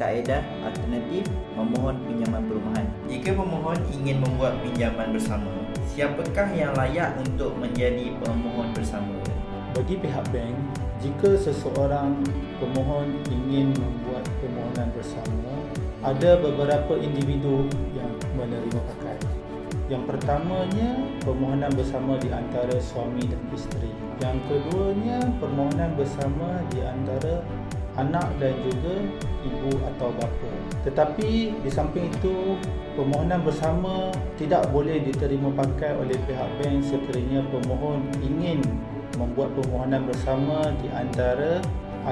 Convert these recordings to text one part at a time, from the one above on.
kaedah alternatif memohon pinjaman perumahan. Jika pemohon ingin membuat pinjaman bersama, siapakah yang layak untuk menjadi pemohon bersama? Bagi pihak bank, jika seseorang pemohon ingin membuat permohonan bersama, ada beberapa individu yang menerima pakai. Yang pertamanya, permohonan bersama di antara suami dan isteri. Yang keduanya, permohonan bersama di antara anak dan juga ibu atau bapa. Tetapi di samping itu, permohonan bersama tidak boleh diterima pakai oleh pihak bank sekiranya pemohon ingin membuat permohonan bersama di antara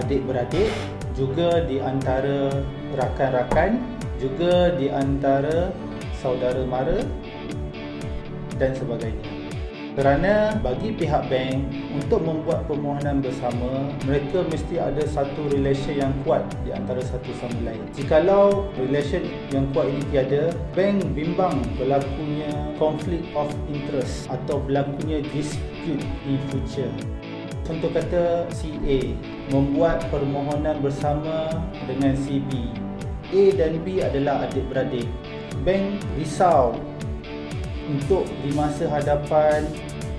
adik-beradik, juga di antara rakan-rakan, juga di antara saudara mara dan sebagainya. Kerana bagi pihak bank untuk membuat permohonan bersama, mereka mesti ada satu relation yang kuat di antara satu sama lain. Jikalau relation yang kuat ini tiada, bank bimbang berlakunya conflict of interest atau berlakunya dispute in future. Contoh kata, si A membuat permohonan bersama dengan si B. A dan B adalah adik-beradik. Bank risau untuk di masa hadapan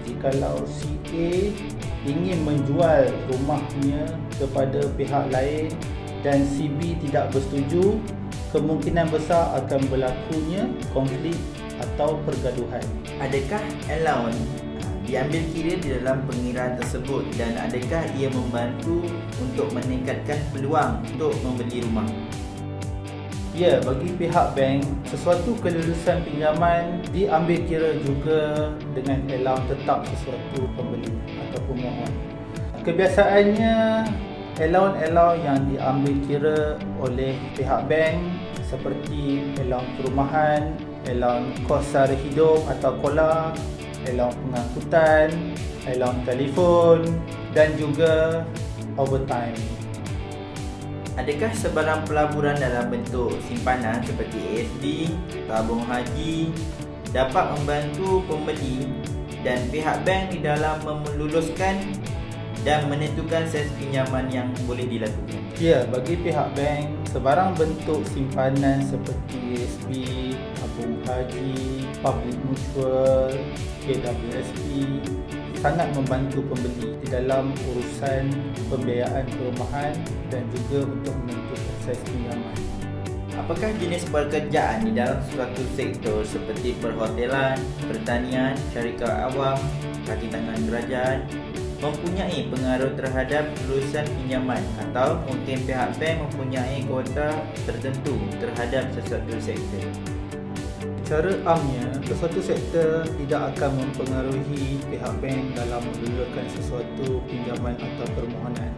jikalau si A ingin menjual rumahnya kepada pihak lain dan si B tidak bersetuju, kemungkinan besar akan berlakunya konflik atau pergaduhan. Adakah allowance diambil kira di dalam pengiraan tersebut dan adakah ia membantu untuk meningkatkan peluang untuk membeli rumah? Ya, bagi pihak bank, sesuatu kelulusan pinjaman diambil kira juga dengan allowance tetap sesuatu pembeli atau pemohon. Kebiasaannya, allowance yang diambil kira oleh pihak bank seperti allowance perumahan, allowance kos sara hidup atau kola, allowance pengangkutan, allowance telefon dan juga overtime. Adakah sebarang pelaburan dalam bentuk simpanan seperti ASB, tabung haji dapat membantu pembeli dan pihak bank di dalam meluluskan dan menentukan saiz pinjaman yang boleh dilakukan? Ya, bagi pihak bank, sebarang bentuk simpanan seperti ASB, tabung haji, public mutual, KWSP sangat membantu pembeli di dalam urusan pembiayaan perumahan dan juga untuk menentukan saiz pinjaman. Apakah jenis pekerjaan di dalam suatu sektor seperti perhotelan, pertanian, syarikat awam, kaki tangan kerajaan mempunyai pengaruh terhadap kelulusan pinjaman atau mungkin pihak bank mempunyai kuota tertentu terhadap sesuatu sektor? Secara amnya, sesuatu sektor tidak akan mempengaruhi pihak bank dalam mengeluarkan sesuatu pinjaman atau permohonan.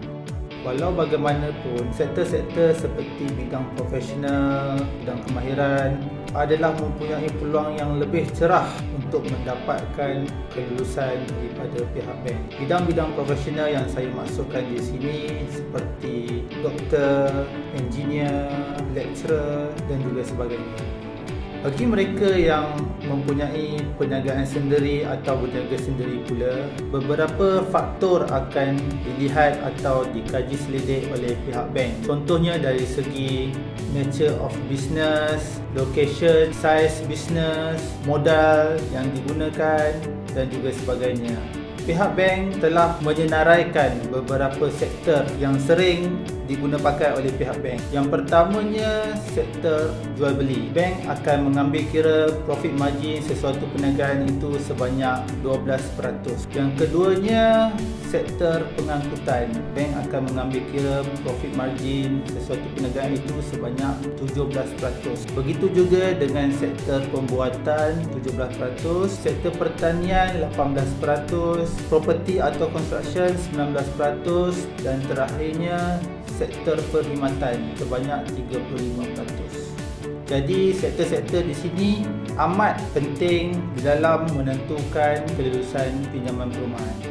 Walau bagaimanapun, sektor-sektor seperti bidang profesional, bidang kemahiran adalah mempunyai peluang yang lebih cerah untuk mendapatkan kelulusan daripada pihak bank. Bidang-bidang profesional yang saya maksudkan di sini seperti doktor, engineer, lecturer dan juga sebagainya. Bagi mereka yang mempunyai perniagaan sendiri atau berniaga sendiri pula, beberapa faktor akan dilihat atau dikaji selidik oleh pihak bank. Contohnya dari segi nature of business, location, size business, modal yang digunakan dan juga sebagainya. Pihak bank telah menyenaraikan beberapa sektor yang sering digunapakai oleh pihak bank. Yang pertamanya, sektor jual beli. Bank akan mengambil kira profit margin sesuatu perniagaan itu sebanyak 12%. Yang keduanya, sektor pengangkutan. Bank akan mengambil kira profit margin sesuatu perniagaan itu sebanyak 17%. Begitu juga dengan sektor pembuatan 17%, sektor pertanian 18%, property atau construction 19% dan terakhirnya sektor perkhidmatan sebanyak 35%. Jadi sektor-sektor di sini amat penting dalam menentukan kelulusan pinjaman perumahan.